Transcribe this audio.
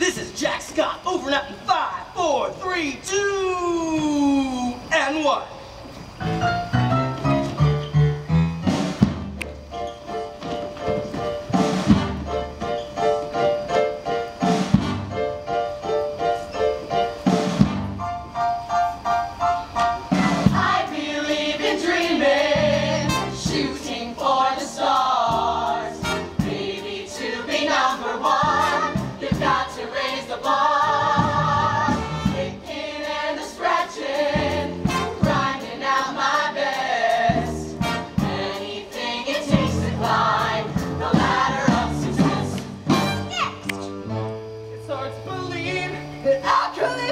This is Jack Scott, over and out in 5, 4, 3, 2, and 1. Believe that I could.